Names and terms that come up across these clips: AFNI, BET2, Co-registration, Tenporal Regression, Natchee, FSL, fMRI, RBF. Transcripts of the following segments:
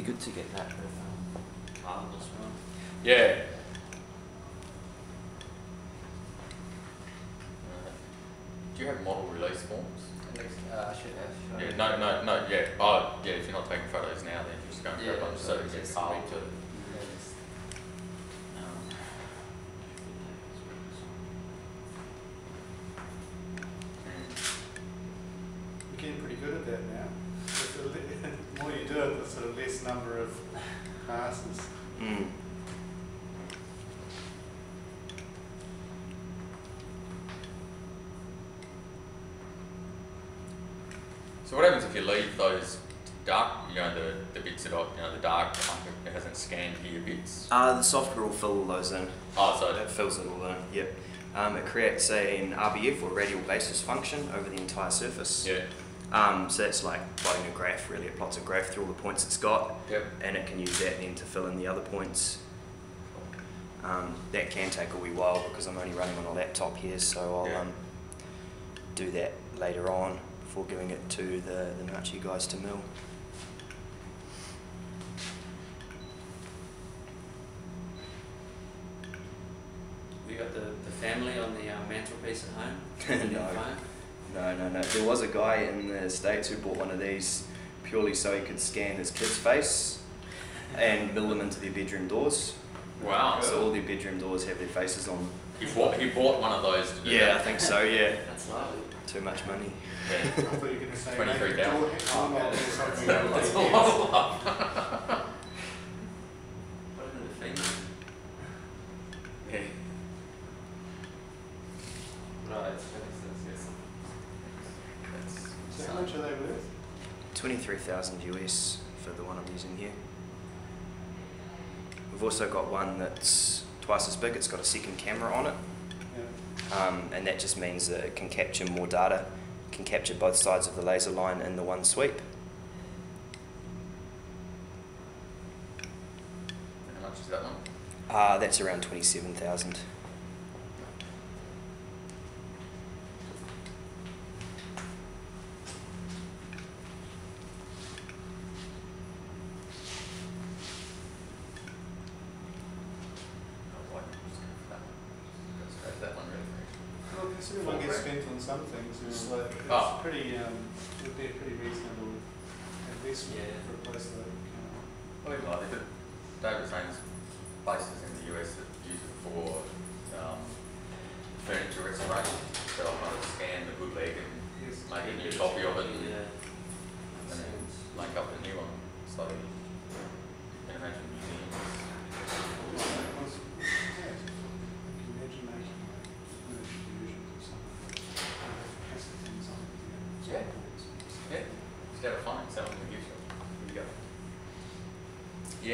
be good to get that with Carl as well. Yeah. Do you have model release forms? I should have. Yeah, no, yeah. Oh, yeah, if you're not taking photos now, then you're just going to grab them so it gets hard to. You're getting pretty good at that now. The more you do it, the sort of less number of passes. Mm. So what happens if you leave those dark, the bits that are, the dark that hasn't scanned here bits? The software will fill all those in. Oh, so it fills it all in. Yep. It creates an RBF or radial basis function over the entire surface. Yeah. So that's like plotting a graph. Really, it plots a graph through all the points it's got. Yep. And it can use that then to fill in the other points. That can take a wee while because I'm only running on a laptop here, so I'll do that later on, before giving it to the Natchee guys to mill. We got the family on the mantelpiece at home? No. There was a guy in the States who bought one of these purely so he could scan his kid's face and mill them into their bedroom doors. Wow. So all their bedroom doors have their faces on them. He bought one of those to do that? I think so, yeah. That's lovely. Too much money. Yeah. I thought you were going to say 23,000. That's a lot of love. What a little thing. Yeah. Right, yes. So how much are they worth? 23,000 US for the one I'm using here. We've also got one that's twice as big. It's got a second camera on it. And that just means that it can capture more data, it can capture both sides of the laser line in the one sweep. How much is that one? That's around 27,000. If one gets spent on some things, it's like it's pretty. Would be a pretty reasonable investment for a place like. Well, David was saying there's places in the US that use it for furniture restoration. So I'll kind of scan the bootleg and make a new copy of it, and then link up a new one. So you can imagine museums. Instead of finding someone who gives you, here we go.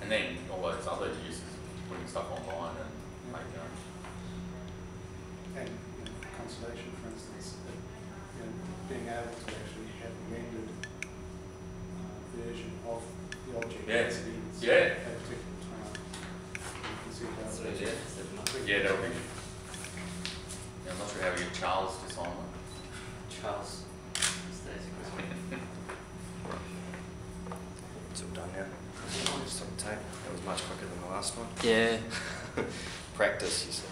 And then all those other uses, putting stuff online and making your own. And conservation, for instance, being able to actually have a rendered version of the object. Yeah, that would be. I'm not sure how we get Charles to sign one. Charles. It's all done now. Just on the tape. That was much quicker than the last one. Yeah. Practice, you said.